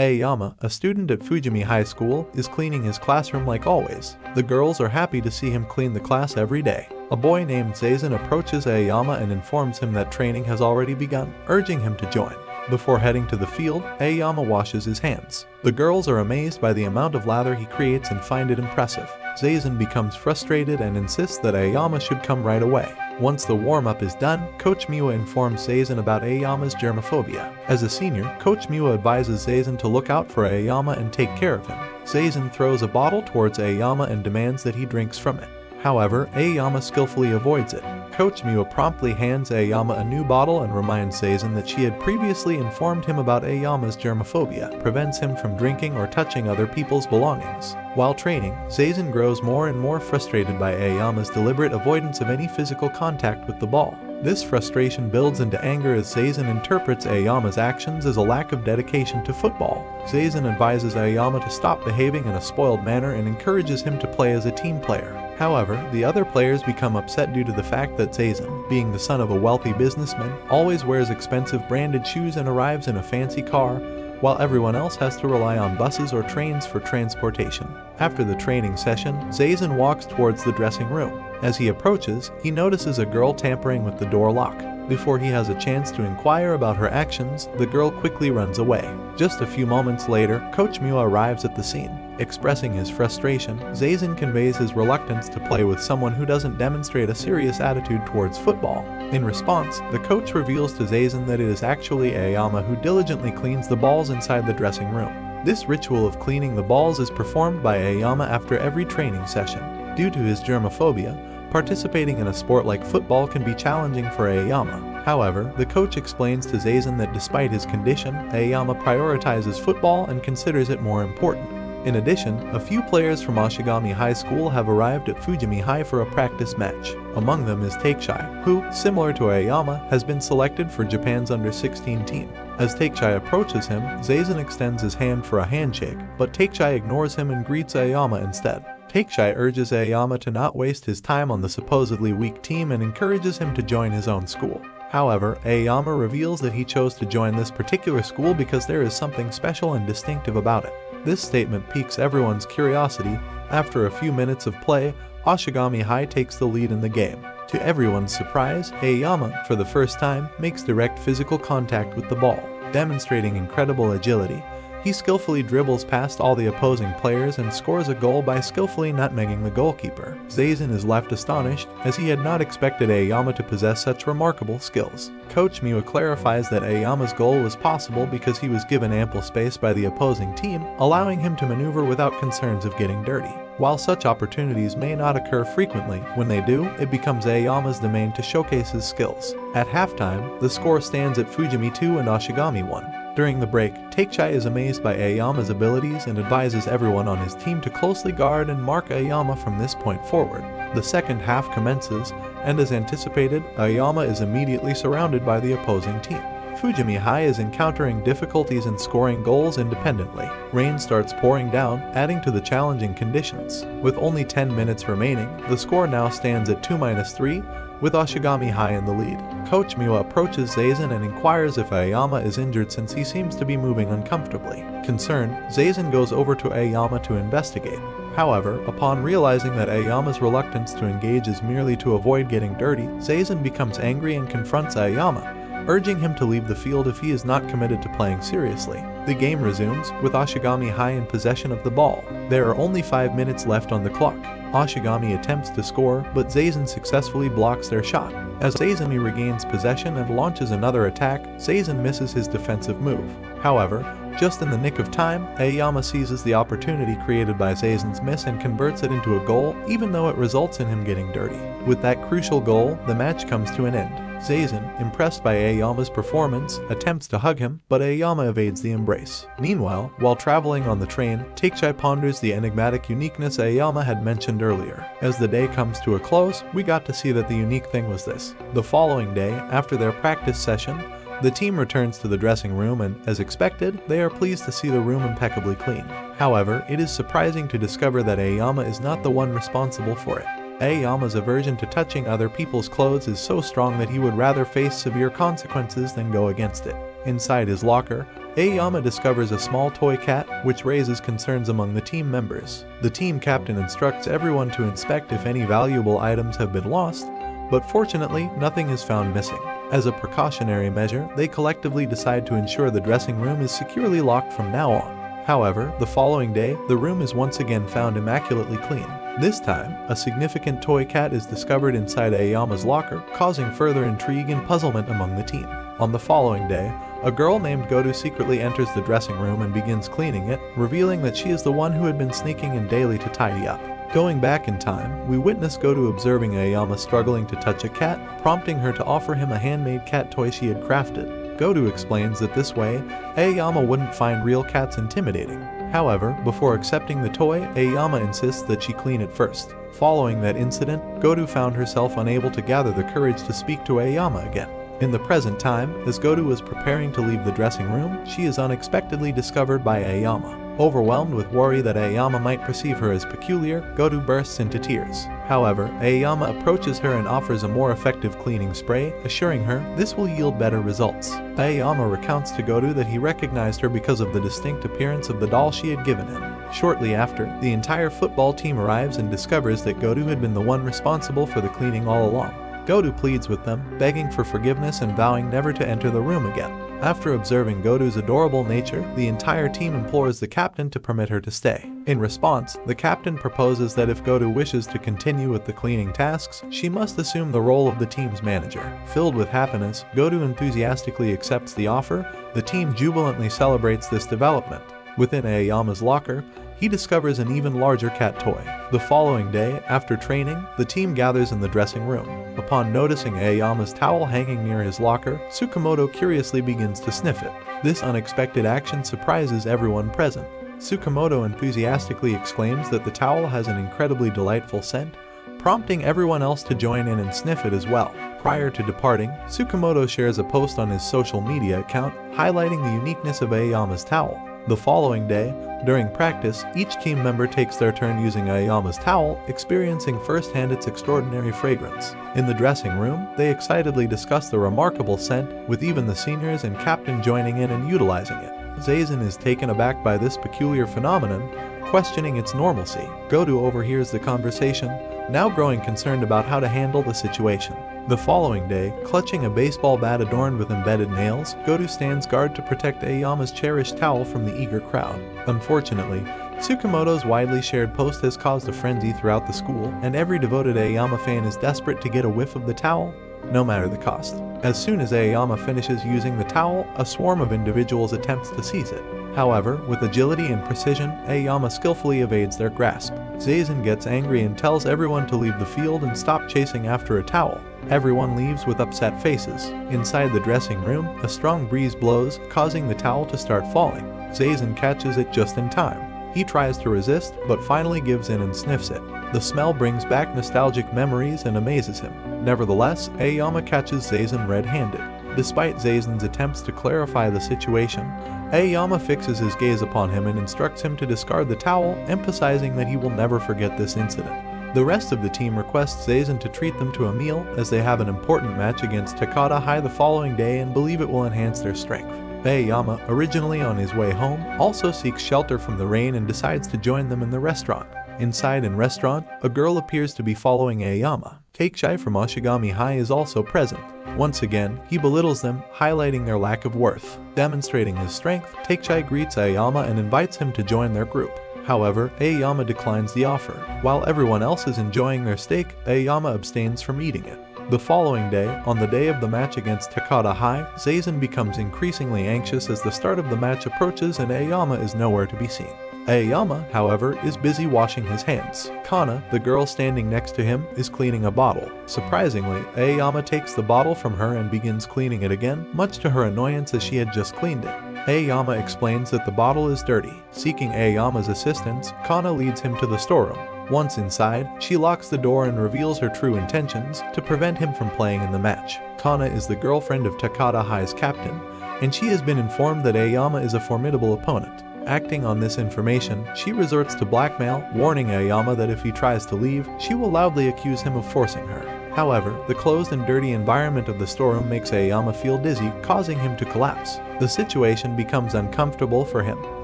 Aoyama, a student at Fujimi High School, is cleaning his classroom like always. The girls are happy to see him clean the class every day. A boy named Zazen approaches Aoyama and informs him that training has already begun, urging him to join. Before heading to the field, Aoyama washes his hands. The girls are amazed by the amount of lather he creates and find it impressive. Zazen becomes frustrated and insists that Aoyama should come right away. Once the warm-up is done, Coach Miwa informs Zazen about Aoyama's germophobia. As a senior, Coach Miwa advises Zazen to look out for Aoyama and take care of him. Zazen throws a bottle towards Aoyama and demands that he drinks from it. However, Aoyama skillfully avoids it. Coach Miwa promptly hands Aoyama a new bottle and reminds Zazen that she had previously informed him about Aoyama's germophobia, prevents him from drinking or touching other people's belongings. While training, Zazen grows more and more frustrated by Aoyama's deliberate avoidance of any physical contact with the ball. This frustration builds into anger as Zazen interprets Aoyama's actions as a lack of dedication to football. Zazen advises Aoyama to stop behaving in a spoiled manner and encourages him to play as a team player. However, the other players become upset due to the fact that Zazen, being the son of a wealthy businessman, always wears expensive branded shoes and arrives in a fancy car, while everyone else has to rely on buses or trains for transportation. After the training session, Zazen walks towards the dressing room. As he approaches, he notices a girl tampering with the door lock. Before he has a chance to inquire about her actions, the girl quickly runs away. Just a few moments later, Coach Miwa arrives at the scene. Expressing his frustration, Zazen conveys his reluctance to play with someone who doesn't demonstrate a serious attitude towards football. In response, the coach reveals to Zazen that it is actually Aoyama who diligently cleans the balls inside the dressing room. This ritual of cleaning the balls is performed by Aoyama after every training session. Due to his germophobia, participating in a sport like football can be challenging for Aoyama. However, the coach explains to Zazen that despite his condition, Aoyama prioritizes football and considers it more important. In addition, a few players from Ashigami High School have arrived at Fujimi High for a practice match. Among them is Takechi, who, similar to Aoyama, has been selected for Japan's under-16 team. As Takechi approaches him, Zazen extends his hand for a handshake, but Takechi ignores him and greets Aoyama instead. Takechi urges Aoyama to not waste his time on the supposedly weak team and encourages him to join his own school. However, Aoyama reveals that he chose to join this particular school because there is something special and distinctive about it. This statement piques everyone's curiosity. After a few minutes of play, Ashigami High takes the lead in the game. To everyone's surprise, Aoyama, for the first time, makes direct physical contact with the ball. Demonstrating incredible agility, he skillfully dribbles past all the opposing players and scores a goal by skillfully nutmegging the goalkeeper. Zazen is left astonished, as he had not expected Aoyama to possess such remarkable skills. Coach Miwa clarifies that Aoyama's goal was possible because he was given ample space by the opposing team, allowing him to maneuver without concerns of getting dirty. While such opportunities may not occur frequently, when they do, it becomes Aoyama's domain to showcase his skills. At halftime, the score stands at Fujimi 2 and Ashigami 1. During the break, Takechi is amazed by Aoyama's abilities and advises everyone on his team to closely guard and mark Aoyama from this point forward. The second half commences, and as anticipated, Aoyama is immediately surrounded by the opposing team. Fujimi High is encountering difficulties in scoring goals independently. Rain starts pouring down, adding to the challenging conditions. With only 10 minutes remaining, the score now stands at 2-3, with Ashigami High in the lead. Coach Miwa approaches Zazen and inquires if Aoyama is injured since he seems to be moving uncomfortably. Concerned, Zazen goes over to Aoyama to investigate. However, upon realizing that Aoyama's reluctance to engage is merely to avoid getting dirty, Zazen becomes angry and confronts Aoyama, urging him to leave the field if he is not committed to playing seriously. The game resumes, with Ashigami High in possession of the ball. There are only 5 minutes left on the clock. Ashigami attempts to score, but Zazen successfully blocks their shot. As Zazen regains possession and launches another attack, Zazen misses his defensive move. However, just in the nick of time, Aoyama seizes the opportunity created by Zazen's miss and converts it into a goal, even though it results in him getting dirty. With that crucial goal, the match comes to an end. Zazen, impressed by Aoyama's performance, attempts to hug him, but Aoyama evades the embrace. Meanwhile, while traveling on the train, Takechi ponders the enigmatic uniqueness Aoyama had mentioned earlier. As the day comes to a close, we got to see that the unique thing was this. The following day, after their practice session, the team returns to the dressing room and, as expected, they are pleased to see the room impeccably clean. However, it is surprising to discover that Aoyama is not the one responsible for it. Aoyama's aversion to touching other people's clothes is so strong that he would rather face severe consequences than go against it. Inside his locker, Aoyama discovers a small toy cat, which raises concerns among the team members. The team captain instructs everyone to inspect if any valuable items have been lost, but fortunately, nothing is found missing. As a precautionary measure, they collectively decide to ensure the dressing room is securely locked from now on. However, the following day, the room is once again found immaculately clean. This time, a significant toy cat is discovered inside Aoyama's locker, causing further intrigue and puzzlement among the team. On the following day, a girl named Gotou secretly enters the dressing room and begins cleaning it, revealing that she is the one who had been sneaking in daily to tidy up. Going back in time, we witness Gotou observing Aoyama struggling to touch a cat, prompting her to offer him a handmade cat toy she had crafted. Gotou explains that this way, Aoyama wouldn't find real cats intimidating. However, before accepting the toy, Aoyama insists that she clean it first. Following that incident, Gotou found herself unable to gather the courage to speak to Aoyama again. In the present time, as Gotou was preparing to leave the dressing room, she is unexpectedly discovered by Aoyama. Overwhelmed with worry that Aoyama might perceive her as peculiar, Gotou bursts into tears. However, Aoyama approaches her and offers a more effective cleaning spray, assuring her this will yield better results. Aoyama recounts to Gotou that he recognized her because of the distinct appearance of the doll she had given him. Shortly after, the entire football team arrives and discovers that Gotou had been the one responsible for the cleaning all along. Gotou pleads with them, begging for forgiveness and vowing never to enter the room again. After observing Gotou's adorable nature, the entire team implores the captain to permit her to stay. In response, the captain proposes that if Gotou wishes to continue with the cleaning tasks, she must assume the role of the team's manager. Filled with happiness, Gotou enthusiastically accepts the offer. The team jubilantly celebrates this development. Within Aoyama's locker, he discovers an even larger cat toy. The following day, after training, the team gathers in the dressing room. Upon noticing Aoyama's towel hanging near his locker, Tsukamoto curiously begins to sniff it. This unexpected action surprises everyone present. Tsukamoto enthusiastically exclaims that the towel has an incredibly delightful scent, prompting everyone else to join in and sniff it as well. Prior to departing, Tsukamoto shares a post on his social media account, highlighting the uniqueness of Aoyama's towel. The following day, during practice, each team member takes their turn using Aoyama's towel, experiencing firsthand its extraordinary fragrance. In the dressing room, they excitedly discuss the remarkable scent, with even the seniors and captain joining in and utilizing it. Zazen is taken aback by this peculiar phenomenon, questioning its normalcy. Gotou overhears the conversation, now growing concerned about how to handle the situation. The following day, clutching a baseball bat adorned with embedded nails, Gotou stands guard to protect Aoyama's cherished towel from the eager crowd. Unfortunately, Tsukamoto's widely shared post has caused a frenzy throughout the school, and every devoted Aoyama fan is desperate to get a whiff of the towel, no matter the cost. As soon as Aoyama finishes using the towel, a swarm of individuals attempts to seize it. However, with agility and precision, Aoyama skillfully evades their grasp. Zazen gets angry and tells everyone to leave the field and stop chasing after a towel. Everyone leaves with upset faces. Inside the dressing room, a strong breeze blows, causing the towel to start falling. Zazen catches it just in time. He tries to resist, but finally gives in and sniffs it. The smell brings back nostalgic memories and amazes him. Nevertheless, Aoyama catches Zazen red-handed. Despite Zazen's attempts to clarify the situation, Aoyama fixes his gaze upon him and instructs him to discard the towel, emphasizing that he will never forget this incident. The rest of the team requests Zazen to treat them to a meal, as they have an important match against Takada High the following day and believe it will enhance their strength. Aoyama, originally on his way home, also seeks shelter from the rain and decides to join them in the restaurant. Inside in restaurant, a girl appears to be following Aoyama. Takechi from Ashigami High is also present. Once again, he belittles them, highlighting their lack of worth. Demonstrating his strength, Takechi greets Aoyama and invites him to join their group. However, Aoyama declines the offer. While everyone else is enjoying their steak, Aoyama abstains from eating it. The following day, on the day of the match against Takada High, Zazen becomes increasingly anxious as the start of the match approaches and Aoyama is nowhere to be seen. Aoyama, however, is busy washing his hands. Kana, the girl standing next to him, is cleaning a bottle. Surprisingly, Aoyama takes the bottle from her and begins cleaning it again, much to her annoyance as she had just cleaned it. Aoyama explains that the bottle is dirty. Seeking Aoyama's assistance, Kana leads him to the storeroom. Once inside, she locks the door and reveals her true intentions to prevent him from playing in the match. Kana is the girlfriend of Takada High's captain, and she has been informed that Aoyama is a formidable opponent. Acting on this information, she resorts to blackmail, warning Aoyama that if he tries to leave, she will loudly accuse him of forcing her. However, the closed and dirty environment of the storeroom makes Aoyama feel dizzy, causing him to collapse. The situation becomes uncomfortable for him.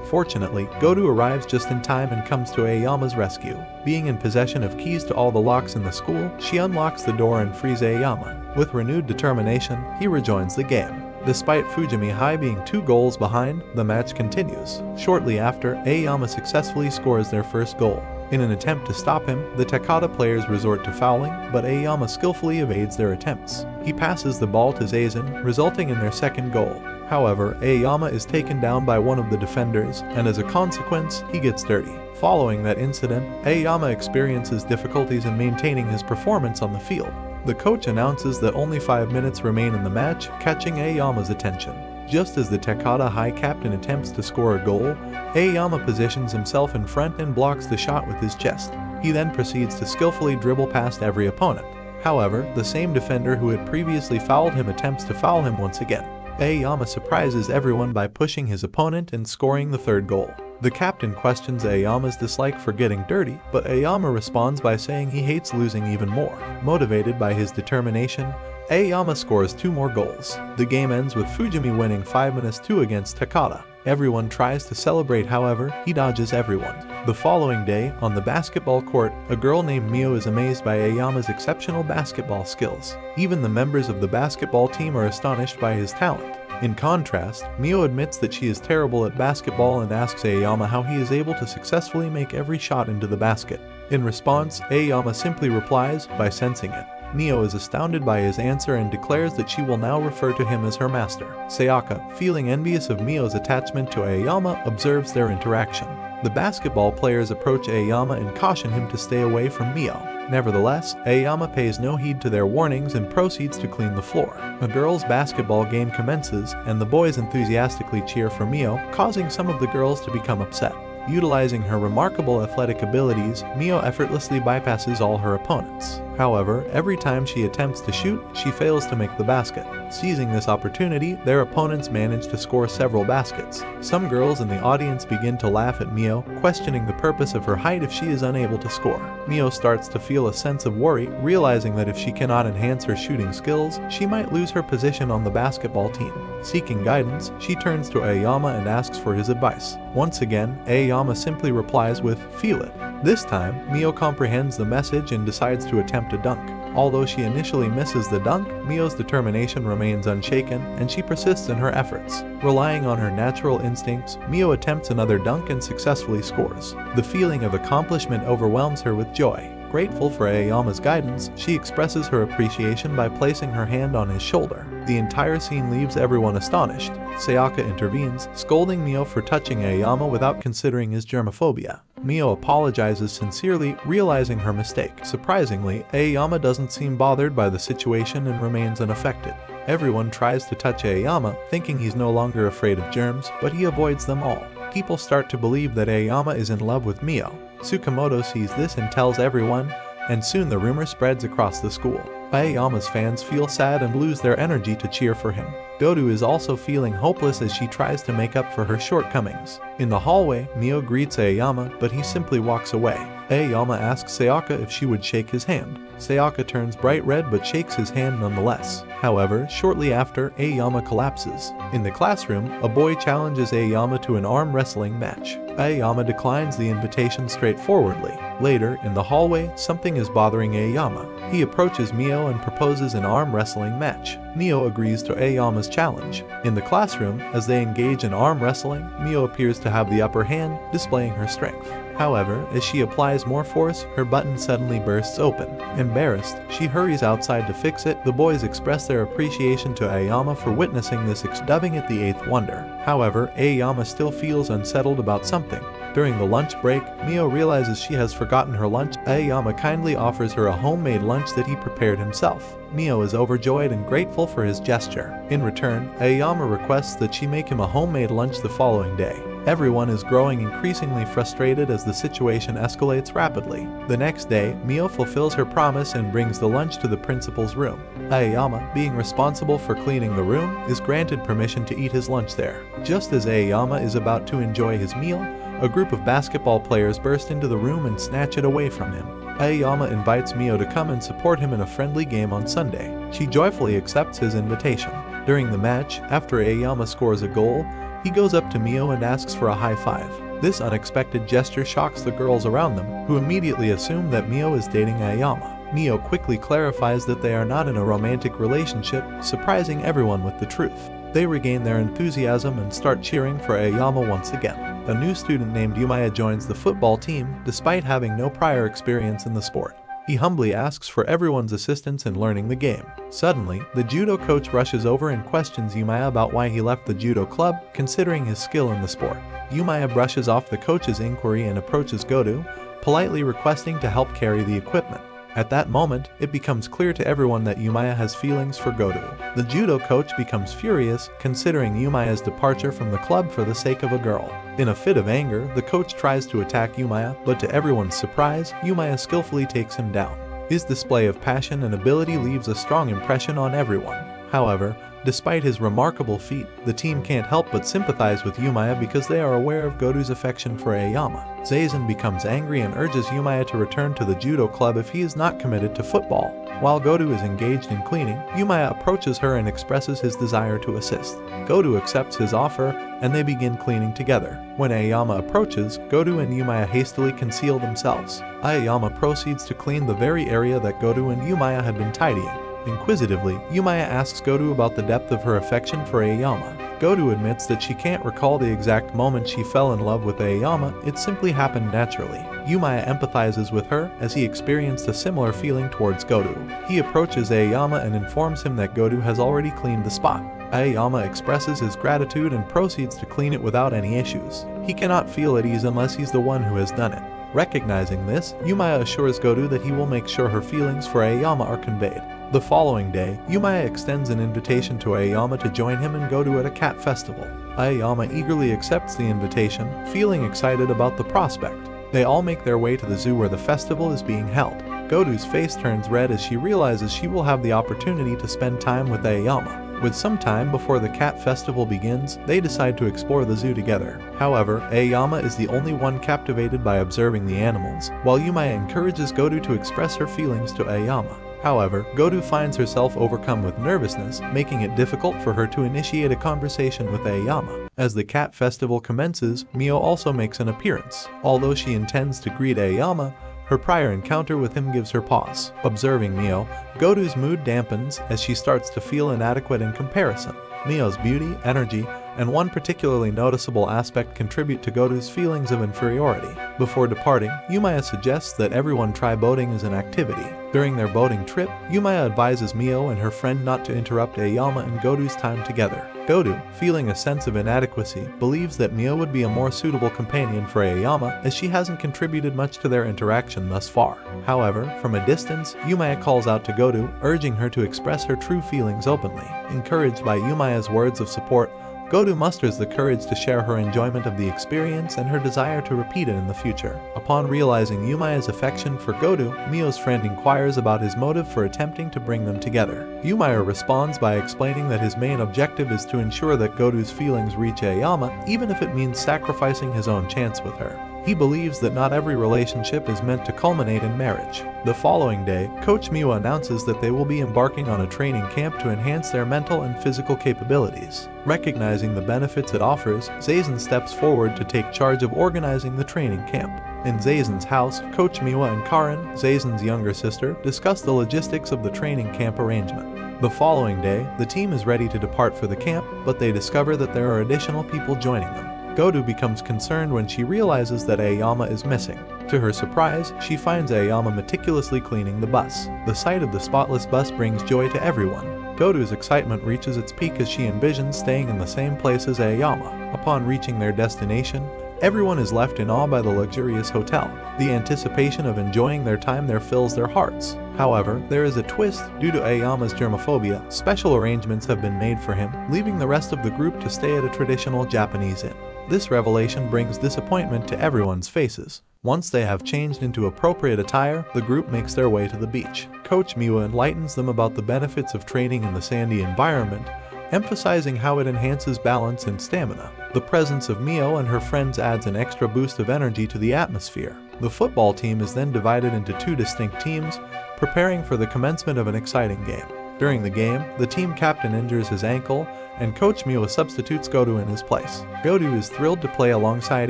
Fortunately, Gotou arrives just in time and comes to Aoyama's rescue. Being in possession of keys to all the locks in the school, she unlocks the door and frees Aoyama. With renewed determination, he rejoins the game. Despite Fujimi High being 2 goals behind, the match continues. Shortly after, Aoyama successfully scores their first goal. In an attempt to stop him, the Takada players resort to fouling, but Aoyama skillfully evades their attempts. He passes the ball to Zazen, resulting in their second goal. However, Aoyama is taken down by one of the defenders, and as a consequence, he gets dirty. Following that incident, Aoyama experiences difficulties in maintaining his performance on the field. The coach announces that only 5 minutes remain in the match, catching Aoyama's attention. Just as the Takada High captain attempts to score a goal, Aoyama positions himself in front and blocks the shot with his chest. He then proceeds to skillfully dribble past every opponent. However, the same defender who had previously fouled him attempts to foul him once again. Aoyama surprises everyone by pushing his opponent and scoring the third goal. The captain questions Aoyama's dislike for getting dirty, but Aoyama responds by saying he hates losing even more. Motivated by his determination, Aoyama scores 2 more goals. The game ends with Fujimi winning 5-2 against Takada. Everyone tries to celebrate, however, he dodges everyone. The following day, on the basketball court, a girl named Mio is amazed by Aoyama's exceptional basketball skills. Even the members of the basketball team are astonished by his talent. In contrast, Mio admits that she is terrible at basketball and asks Aoyama how he is able to successfully make every shot into the basket. In response, Aoyama simply replies by sensing it. Mio is astounded by his answer and declares that she will now refer to him as her master. Sayaka, feeling envious of Mio's attachment to Aoyama, observes their interaction. The basketball players approach Aoyama and caution him to stay away from Mio. Nevertheless, Aoyama pays no heed to their warnings and proceeds to clean the floor. A girls' basketball game commences, and the boys enthusiastically cheer for Mio, causing some of the girls to become upset. Utilizing her remarkable athletic abilities, Mio effortlessly bypasses all her opponents. However, every time she attempts to shoot, she fails to make the basket. Seizing this opportunity, their opponents manage to score several baskets. Some girls in the audience begin to laugh at Mio, questioning the purpose of her height if she is unable to score. Mio starts to feel a sense of worry, realizing that if she cannot enhance her shooting skills, she might lose her position on the basketball team. Seeking guidance, she turns to Aoyama and asks for his advice. Once again, Aoyama simply replies with, "Feel it." This time, Mio comprehends the message and decides to attempt a dunk. Although she initially misses the dunk, Mio's determination remains unshaken, and she persists in her efforts. Relying on her natural instincts, Mio attempts another dunk and successfully scores. The feeling of accomplishment overwhelms her with joy. Grateful for Aoyama's guidance, she expresses her appreciation by placing her hand on his shoulder. The entire scene leaves everyone astonished. Sayaka intervenes, scolding Mio for touching Aoyama without considering his germophobia. Mio apologizes sincerely, realizing her mistake. Surprisingly, Aoyama doesn't seem bothered by the situation and remains unaffected. Everyone tries to touch Aoyama, thinking he's no longer afraid of germs, but he avoids them all. People start to believe that Aoyama is in love with Mio. Tsukamoto sees this and tells everyone, and soon the rumor spreads across the school. Aoyama's fans feel sad and lose their energy to cheer for him. Gotou is also feeling hopeless as she tries to make up for her shortcomings. In the hallway, Mio greets Aoyama, but he simply walks away. Aoyama asks Sayaka if she would shake his hand. Sayaka turns bright red but shakes his hand nonetheless. However, shortly after, Aoyama collapses. In the classroom, a boy challenges Aoyama to an arm wrestling match. Aoyama declines the invitation straightforwardly. Later, in the hallway, something is bothering Aoyama. He approaches Mio and proposes an arm wrestling match. Mio agrees to Aoyama's challenge. In the classroom, as they engage in arm wrestling, Mio appears to have the upper hand, displaying her strength. However, as she applies more force, her button suddenly bursts open. Embarrassed, she hurries outside to fix it. The boys express their appreciation to Aoyama for witnessing this, dubbing it the eighth wonder. However, Aoyama still feels unsettled about something. During the lunch break, Mio realizes she has forgotten her lunch. Aoyama kindly offers her a homemade lunch that he prepared himself. Mio is overjoyed and grateful for his gesture. In return, Aoyama requests that she make him a homemade lunch the following day. Everyone is growing increasingly frustrated as the situation escalates rapidly. The next day, Mio fulfills her promise and brings the lunch to the principal's room. Aoyama, being responsible for cleaning the room, is granted permission to eat his lunch there. Just as Aoyama is about to enjoy his meal, a group of basketball players burst into the room and snatch it away from him. Aoyama invites Mio to come and support him in a friendly game on Sunday. She joyfully accepts his invitation. During the match, after Aoyama scores a goal, he goes up to Mio and asks for a high five. This unexpected gesture shocks the girls around them, who immediately assume that Mio is dating Aoyama. Mio quickly clarifies that they are not in a romantic relationship, surprising everyone with the truth. They regain their enthusiasm and start cheering for Aoyama once again. A new student named Yuma joins the football team, despite having no prior experience in the sport. He humbly asks for everyone's assistance in learning the game. Suddenly, the judo coach rushes over and questions Yuma about why he left the judo club, considering his skill in the sport. Yuma brushes off the coach's inquiry and approaches Gotou, politely requesting to help carry the equipment. At that moment, it becomes clear to everyone that Yuma has feelings for Gotou. The judo coach becomes furious, considering Yuma's departure from the club for the sake of a girl. In a fit of anger, the coach tries to attack Yuma, but to everyone's surprise, Yuma skillfully takes him down. His display of passion and ability leaves a strong impression on everyone. However, despite his remarkable feat, the team can't help but sympathize with Yuma because they are aware of Gotou's affection for Aoyama. Zazen becomes angry and urges Yuma to return to the judo club if he is not committed to football. While Gotou is engaged in cleaning, Yuma approaches her and expresses his desire to assist. Gotou accepts his offer, and they begin cleaning together. When Aoyama approaches, Gotou and Yuma hastily conceal themselves. Aoyama proceeds to clean the very area that Gotou and Yuma had been tidying. Inquisitively, Yuma asks Gotou about the depth of her affection for Aoyama. Gotou admits that she can't recall the exact moment she fell in love with Aoyama, it simply happened naturally. Yuma empathizes with her, as he experienced a similar feeling towards Gotou. He approaches Aoyama and informs him that Gotou has already cleaned the spot. Aoyama expresses his gratitude and proceeds to clean it without any issues. He cannot feel at ease unless he's the one who has done it. Recognizing this, Yuma assures Gotou that he will make sure her feelings for Aoyama are conveyed. The following day, Yuma extends an invitation to Aoyama to join him and Gotou at a cat festival. Aoyama eagerly accepts the invitation, feeling excited about the prospect. They all make their way to the zoo where the festival is being held. Gotou's face turns red as she realizes she will have the opportunity to spend time with Aoyama. With some time before the cat festival begins, they decide to explore the zoo together. However, Aoyama is the only one captivated by observing the animals, while Yuma encourages Gotou to express her feelings to Aoyama. However, Gotou finds herself overcome with nervousness, making it difficult for her to initiate a conversation with Aoyama. As the cat festival commences, Mio also makes an appearance. Although she intends to greet Aoyama, her prior encounter with him gives her pause. Observing Mio, Gotou's mood dampens as she starts to feel inadequate in comparison. Mio's beauty, energy, and one particularly noticeable aspect contribute to Gotou's feelings of inferiority. Before departing, Yuma suggests that everyone try boating as an activity. During their boating trip, Yuma advises Mio and her friend not to interrupt Aoyama and Gotou's time together. Gotou, feeling a sense of inadequacy, believes that Mio would be a more suitable companion for Aoyama as she hasn't contributed much to their interaction thus far. However, from a distance, Yuma calls out to Gotou, urging her to express her true feelings openly. Encouraged by Yuma's words of support, Gotou musters the courage to share her enjoyment of the experience and her desire to repeat it in the future. Upon realizing Yuma's affection for Gotou, Mio's friend inquires about his motive for attempting to bring them together. Yuma responds by explaining that his main objective is to ensure that Gotou's feelings reach Aoyama, even if it means sacrificing his own chance with her. He believes that not every relationship is meant to culminate in marriage. The following day, Coach Miwa announces that they will be embarking on a training camp to enhance their mental and physical capabilities. Recognizing the benefits it offers, Zazen steps forward to take charge of organizing the training camp. In Zazen's house, Coach Miwa and Karin, Zazen's younger sister, discuss the logistics of the training camp arrangement. The following day, the team is ready to depart for the camp, but they discover that there are additional people joining them. Gotou becomes concerned when she realizes that Aoyama is missing. To her surprise, she finds Aoyama meticulously cleaning the bus. The sight of the spotless bus brings joy to everyone. Gotou's excitement reaches its peak as she envisions staying in the same place as Aoyama. Upon reaching their destination, everyone is left in awe by the luxurious hotel. The anticipation of enjoying their time there fills their hearts. However, there is a twist. Due to Aoyama's germophobia, special arrangements have been made for him, leaving the rest of the group to stay at a traditional Japanese inn. This revelation brings disappointment to everyone's faces. Once they have changed into appropriate attire, the group makes their way to the beach. Coach Miwa enlightens them about the benefits of training in the sandy environment, emphasizing how it enhances balance and stamina. The presence of Mio and her friends adds an extra boost of energy to the atmosphere. The football team is then divided into two distinct teams, preparing for the commencement of an exciting game. During the game, the team captain injures his ankle, and Coach Miwa substitutes Gotou in his place. Gotou is thrilled to play alongside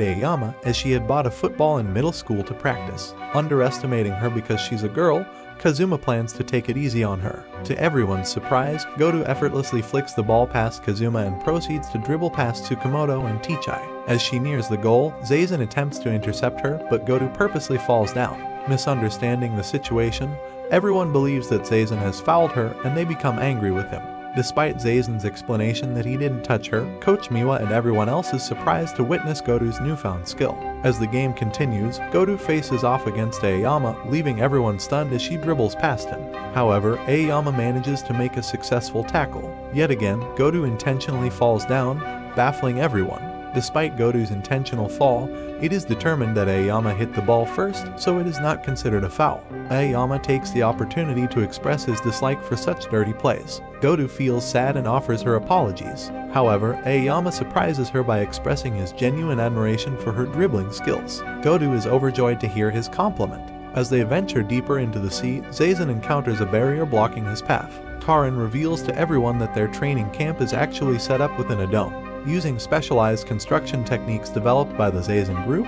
Aoyama as she had bought a football in middle school to practice. Underestimating her because she's a girl, Kazuma plans to take it easy on her. To everyone's surprise, Gotou effortlessly flicks the ball past Kazuma and proceeds to dribble past Tsukamoto and Takechi. As she nears the goal, Zazen attempts to intercept her, but Gotou purposely falls down. Misunderstanding the situation, everyone believes that Zazen has fouled her and they become angry with him. Despite Zazen's explanation that he didn't touch her, Coach Miwa and everyone else is surprised to witness Gotou's newfound skill. As the game continues, Gotou faces off against Aoyama, leaving everyone stunned as she dribbles past him. However, Aoyama manages to make a successful tackle. Yet again, Gotou intentionally falls down, baffling everyone. Despite Gotou's intentional fall, it is determined that Aoyama hit the ball first, so it is not considered a foul. Aoyama takes the opportunity to express his dislike for such dirty plays. Gotou feels sad and offers her apologies. However, Aoyama surprises her by expressing his genuine admiration for her dribbling skills. Gotou is overjoyed to hear his compliment. As they venture deeper into the sea, Zazen encounters a barrier blocking his path. Karin reveals to everyone that their training camp is actually set up within a dome. Using specialized construction techniques developed by the Zazen group,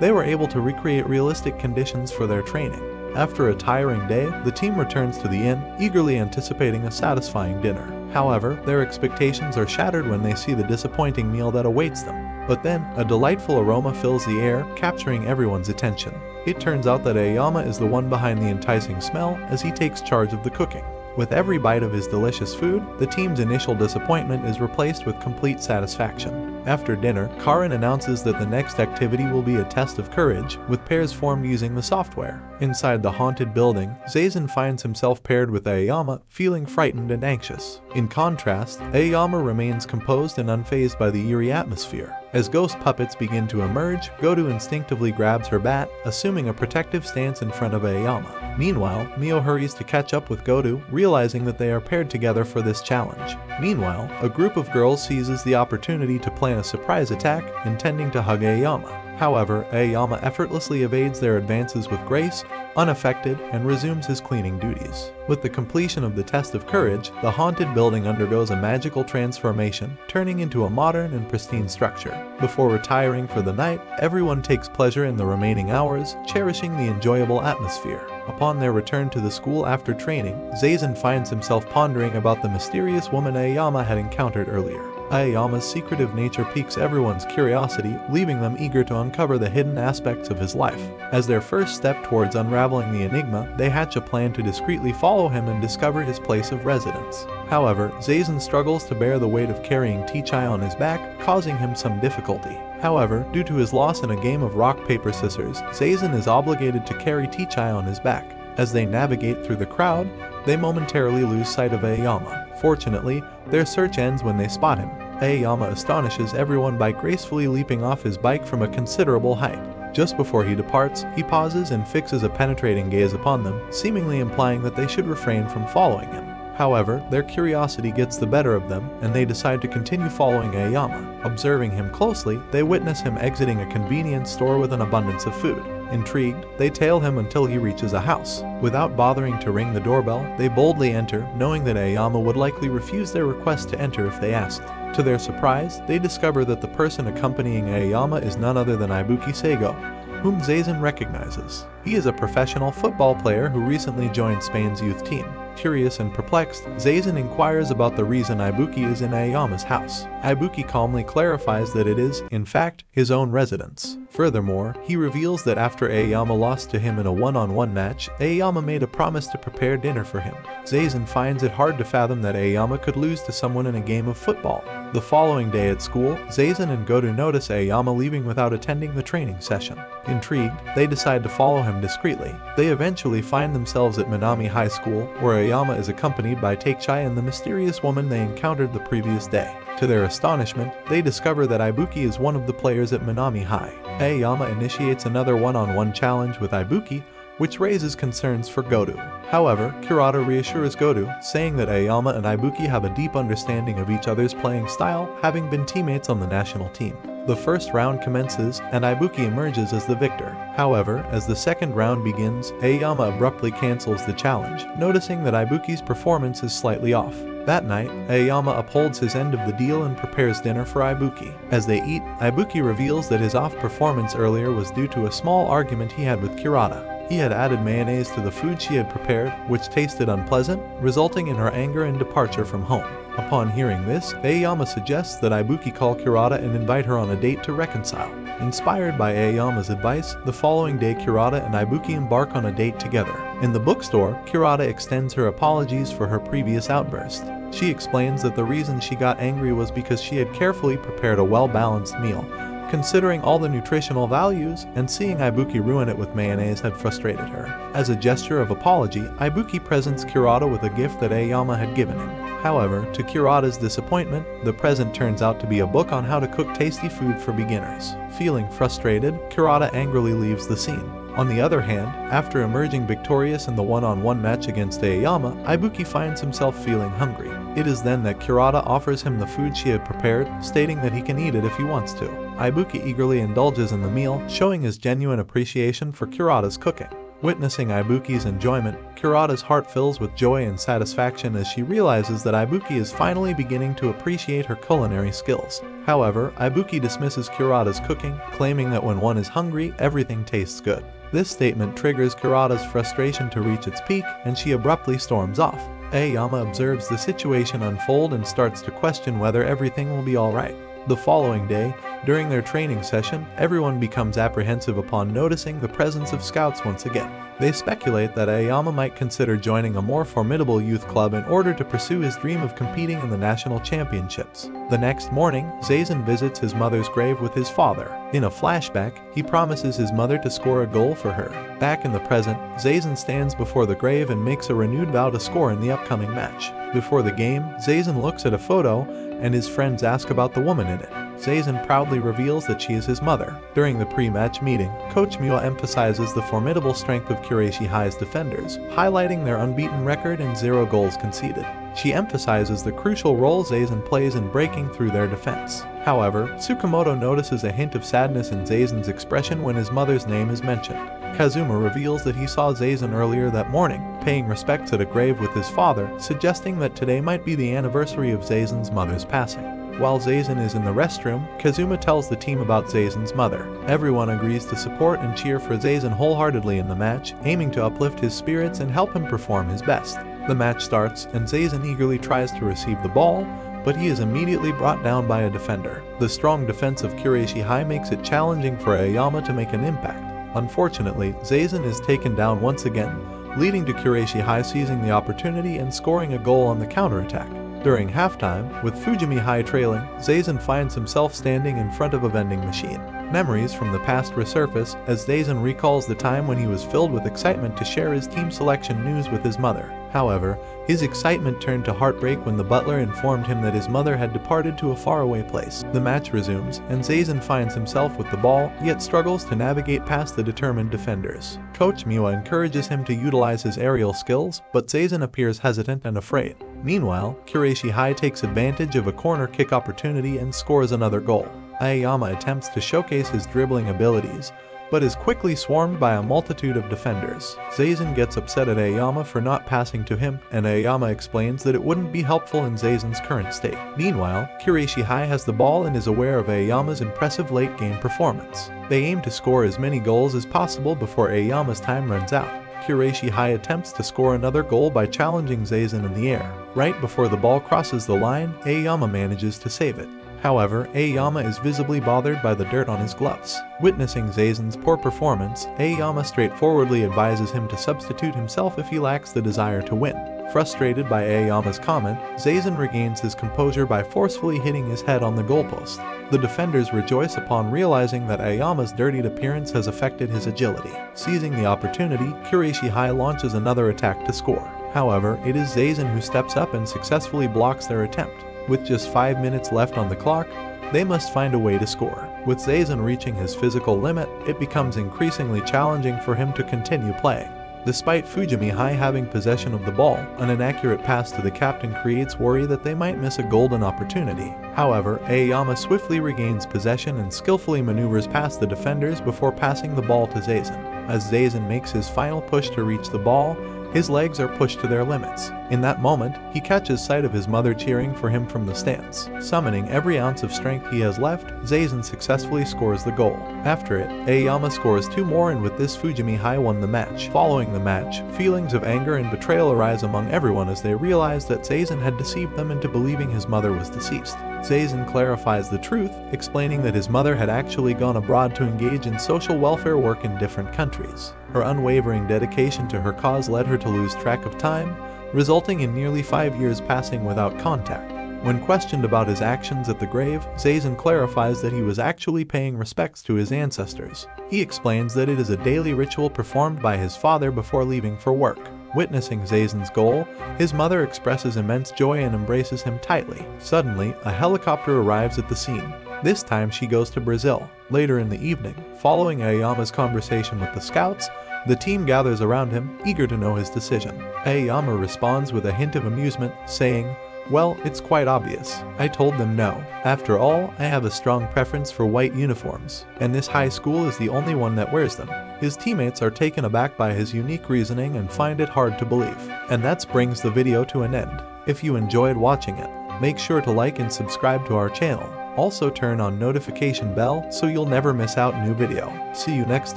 they were able to recreate realistic conditions for their training. After a tiring day, the team returns to the inn, eagerly anticipating a satisfying dinner. However, their expectations are shattered when they see the disappointing meal that awaits them. But then, a delightful aroma fills the air, capturing everyone's attention. It turns out that Aoyama is the one behind the enticing smell, as he takes charge of the cooking. With every bite of his delicious food, the team's initial disappointment is replaced with complete satisfaction. After dinner, Karin announces that the next activity will be a test of courage, with pairs formed using the software. Inside the haunted building, Zazen finds himself paired with Aoyama, feeling frightened and anxious. In contrast, Aoyama remains composed and unfazed by the eerie atmosphere. As ghost puppets begin to emerge, Gotou instinctively grabs her bat, assuming a protective stance in front of Aoyama. Meanwhile, Mio hurries to catch up with Gotou, realizing that they are paired together for this challenge. Meanwhile, a group of girls seizes the opportunity to plan a surprise attack, intending to hug Aoyama. However, Aoyama effortlessly evades their advances with grace, unaffected, and resumes his cleaning duties. With the completion of the test of courage, the haunted building undergoes a magical transformation, turning into a modern and pristine structure. Before retiring for the night, everyone takes pleasure in the remaining hours, cherishing the enjoyable atmosphere. Upon their return to the school after training, Zazen finds himself pondering about the mysterious woman Aoyama had encountered earlier. Aoyama's secretive nature piques everyone's curiosity, leaving them eager to uncover the hidden aspects of his life. As their first step towards unraveling the enigma, they hatch a plan to discreetly follow him and discover his place of residence. However, Zazen struggles to bear the weight of carrying Takechi on his back, causing him some difficulty. However, due to his loss in a game of rock, paper, scissors, Zazen is obligated to carry Takechi on his back. As they navigate through the crowd, they momentarily lose sight of Aoyama. Fortunately, their search ends when they spot him. Aoyama astonishes everyone by gracefully leaping off his bike from a considerable height. Just before he departs, he pauses and fixes a penetrating gaze upon them, seemingly implying that they should refrain from following him. However, their curiosity gets the better of them, and they decide to continue following Aoyama. Observing him closely, they witness him exiting a convenience store with an abundance of food. Intrigued, they tail him until he reaches a house. Without bothering to ring the doorbell, they boldly enter, knowing that Aoyama would likely refuse their request to enter if they asked. To their surprise, they discover that the person accompanying Aoyama is none other than Ibuki Zaizen, whom Zazen recognizes. He is a professional football player who recently joined Spain's youth team. Curious and perplexed, Zazen inquires about the reason Ibuki is in Aoyama's house. Ibuki calmly clarifies that it is, in fact, his own residence. Furthermore, he reveals that after Aoyama lost to him in a one-on-one match, Aoyama made a promise to prepare dinner for him. Zazen finds it hard to fathom that Aoyama could lose to someone in a game of football. The following day at school, Zazen and Gotou notice Aoyama leaving without attending the training session. Intrigued, they decide to follow him discreetly. They eventually find themselves at Minami High School, where Aoyama is accompanied by Takechi and the mysterious woman they encountered the previous day. To their astonishment, they discover that Ibuki is one of the players at Minami High. Aoyama initiates another one-on-one challenge with Ibuki, which raises concerns for Gotou. However, Kirato reassures Gotou, saying that Aoyama and Ibuki have a deep understanding of each other's playing style, having been teammates on the national team. The first round commences, and Ibuki emerges as the victor. However, as the second round begins, Aoyama abruptly cancels the challenge, noticing that Ibuki's performance is slightly off. That night, Aoyama upholds his end of the deal and prepares dinner for Ibuki. As they eat, Ibuki reveals that his off performance earlier was due to a small argument he had with Kurata. He had added mayonnaise to the food she had prepared, which tasted unpleasant, resulting in her anger and departure from home. Upon hearing this, Aoyama suggests that Ibuki call Kurata and invite her on a date to reconcile. Inspired by Aoyama's advice, the following day Kurata and Ibuki embark on a date together. In the bookstore, Kurata extends her apologies for her previous outburst. She explains that the reason she got angry was because she had carefully prepared a well-balanced meal. Considering all the nutritional values, and seeing Ibuki ruin it with mayonnaise had frustrated her. As a gesture of apology, Ibuki presents Kurata with a gift that Aoyama had given him. However, to Kurata's disappointment, the present turns out to be a book on how to cook tasty food for beginners. Feeling frustrated, Kurata angrily leaves the scene. On the other hand, after emerging victorious in the one-on-one match against Aoyama, Ibuki finds himself feeling hungry. It is then that Kurata offers him the food she had prepared, stating that he can eat it if he wants to. Ibuki eagerly indulges in the meal, showing his genuine appreciation for Kurata's cooking. Witnessing Ibuki's enjoyment, Kurata's heart fills with joy and satisfaction as she realizes that Ibuki is finally beginning to appreciate her culinary skills. However, Ibuki dismisses Kurata's cooking, claiming that when one is hungry, everything tastes good. This statement triggers Kurata's frustration to reach its peak, and she abruptly storms off. Aoyama observes the situation unfold and starts to question whether everything will be alright. The following day, during their training session, everyone becomes apprehensive upon noticing the presence of scouts once again. They speculate that Aoyama might consider joining a more formidable youth club in order to pursue his dream of competing in the national championships. The next morning, Zazen visits his mother's grave with his father. In a flashback, he promises his mother to score a goal for her. Back in the present, Zazen stands before the grave and makes a renewed vow to score in the upcoming match. Before the game, Zazen looks at a photo, and his friends ask about the woman in it. Zazen proudly reveals that she is his mother. During the pre-match meeting, Coach Miwa emphasizes the formidable strength of Kureishi High's defenders, highlighting their unbeaten record and 0 goals conceded. She emphasizes the crucial role Zazen plays in breaking through their defense. However, Tsukamoto notices a hint of sadness in Zazen's expression when his mother's name is mentioned. Kazuma reveals that he saw Zazen earlier that morning, paying respects at a grave with his father, suggesting that today might be the anniversary of Zazen's mother's passing. While Zazen is in the restroom, Kazuma tells the team about Zazen's mother. Everyone agrees to support and cheer for Zazen wholeheartedly in the match, aiming to uplift his spirits and help him perform his best. The match starts, and Zazen eagerly tries to receive the ball, but he is immediately brought down by a defender. The strong defense of Kureishi High makes it challenging for Aoyama to make an impact. Unfortunately, Zazen is taken down once again, leading to Kureishi High seizing the opportunity and scoring a goal on the counterattack. During halftime, with Fujimi High trailing, Zazen finds himself standing in front of a vending machine. Memories from the past resurface as Zazen recalls the time when he was filled with excitement to share his team selection news with his mother. However, his excitement turned to heartbreak when the butler informed him that his mother had departed to a faraway place. The match resumes, and Zazen finds himself with the ball, yet struggles to navigate past the determined defenders. Coach Miwa encourages him to utilize his aerial skills, but Zazen appears hesitant and afraid. Meanwhile, Kureishi High takes advantage of a corner kick opportunity and scores another goal. Aoyama attempts to showcase his dribbling abilities, but is quickly swarmed by a multitude of defenders. Zazen gets upset at Aoyama for not passing to him, and Aoyama explains that it wouldn't be helpful in Zazen's current state. Meanwhile, Kureishi High has the ball and is aware of Aoyama's impressive late-game performance. They aim to score as many goals as possible before Aoyama's time runs out. Kureishi High attempts to score another goal by challenging Zazen in the air. Right before the ball crosses the line, Aoyama manages to save it. However, Aoyama is visibly bothered by the dirt on his gloves. Witnessing Zazen's poor performance, Aoyama straightforwardly advises him to substitute himself if he lacks the desire to win. Frustrated by Aoyama's comment, Zazen regains his composure by forcefully hitting his head on the goalpost. The defenders rejoice upon realizing that Aoyama's dirtied appearance has affected his agility. Seizing the opportunity, Kureishi High launches another attack to score. However, it is Zazen who steps up and successfully blocks their attempt. With just 5 minutes left on the clock, they must find a way to score. With Zaizen reaching his physical limit, it becomes increasingly challenging for him to continue playing. Despite Fujimi High having possession of the ball, an inaccurate pass to the captain creates worry that they might miss a golden opportunity. However, Aoyama swiftly regains possession and skillfully maneuvers past the defenders before passing the ball to Zaizen. As Zaizen makes his final push to reach the ball, his legs are pushed to their limits. In that moment, he catches sight of his mother cheering for him from the stands. Summoning every ounce of strength he has left, Zaizen successfully scores the goal. After it, Aoyama scores two more, and with this Fujimi High won the match. Following the match, feelings of anger and betrayal arise among everyone as they realize that Zaizen had deceived them into believing his mother was deceased. Zaizen clarifies the truth, explaining that his mother had actually gone abroad to engage in social welfare work in different countries. Her unwavering dedication to her cause led her to lose track of time, resulting in nearly 5 years passing without contact. When questioned about his actions at the grave, Zaizen clarifies that he was actually paying respects to his ancestors. He explains that it is a daily ritual performed by his father before leaving for work. Witnessing Zaizen's goal, his mother expresses immense joy and embraces him tightly. Suddenly, a helicopter arrives at the scene. This time she goes to Brazil. Later in the evening, following Aoyama's conversation with the scouts, the team gathers around him, eager to know his decision. Aoyama responds with a hint of amusement, saying, "Well, it's quite obvious. I told them no. After all, I have a strong preference for white uniforms, and this high school is the only one that wears them." His teammates are taken aback by his unique reasoning and find it hard to believe. And that brings the video to an end. If you enjoyed watching it, make sure to like and subscribe to our channel. Also turn on notification bell so you'll never miss out new video. See you next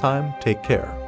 time, take care.